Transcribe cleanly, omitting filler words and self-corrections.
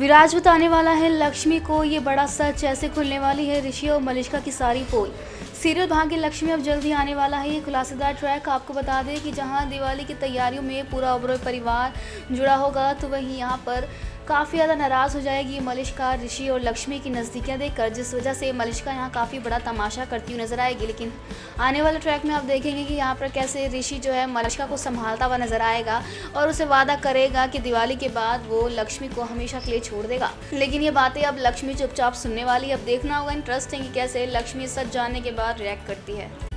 विराज बताने वाला है लक्ष्मी को ये बड़ा सच, ऐसे खुलने वाली है ऋषि और मलिश्का की सारी पोल। सीरियल भाग्य लक्ष्मी अब जल्द ही आने वाला है। ये खुलासेदार ट्रैक आपको बता दें कि जहां दिवाली की तैयारियों में पूरा ओबरॉय परिवार जुड़ा होगा, तो वहीं यहां पर काफ़ी ज़्यादा नाराज़ हो जाएगी मलिश्का ऋषि और लक्ष्मी की नज़दीकियाँ देखकर, जिस वजह से मलिश्का यहाँ काफ़ी बड़ा तमाशा करती हुई नज़र आएगी। लेकिन आने वाले ट्रैक में आप देखेंगे कि यहाँ पर कैसे ऋषि जो है मलिश्का को संभालता हुआ नज़र आएगा और उसे वादा करेगा कि दिवाली के बाद वो लक्ष्मी को हमेशा के लिए छोड़ देगा। लेकिन ये बातें अब लक्ष्मी चुपचाप सुनने वाली। अब देखना होगा इंटरेस्टिंग कैसे लक्ष्मी सच जानने के बाद रिएक्ट करती है।